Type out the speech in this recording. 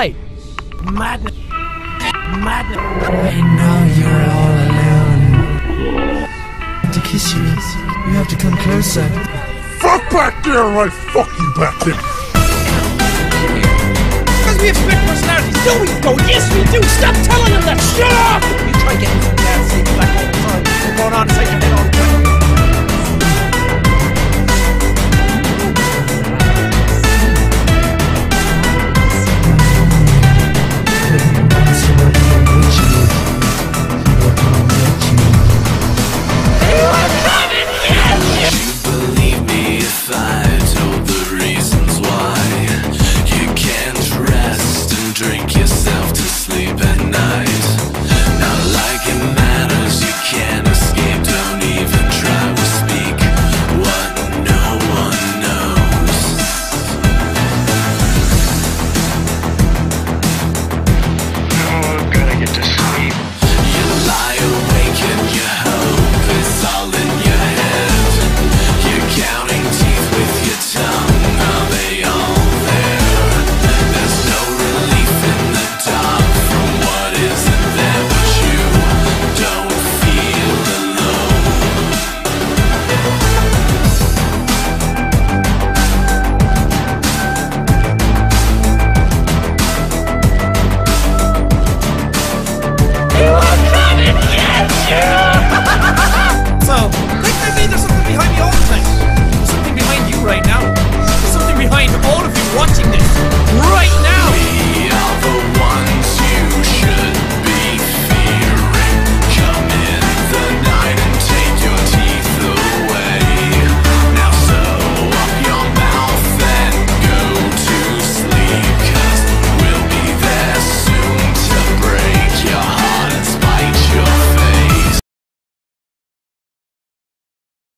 Why? Madness. Madness. Right now you're all alone. To kiss you, you have to come closer. Fuck back there or I'll fuck you back there. Because we have split personalities, do we? Go, yes we do! Stop telling them that! Shut up! You try getting some damn sleep back all the time. What's going on inside your head all the time? Drink yourself to sleep and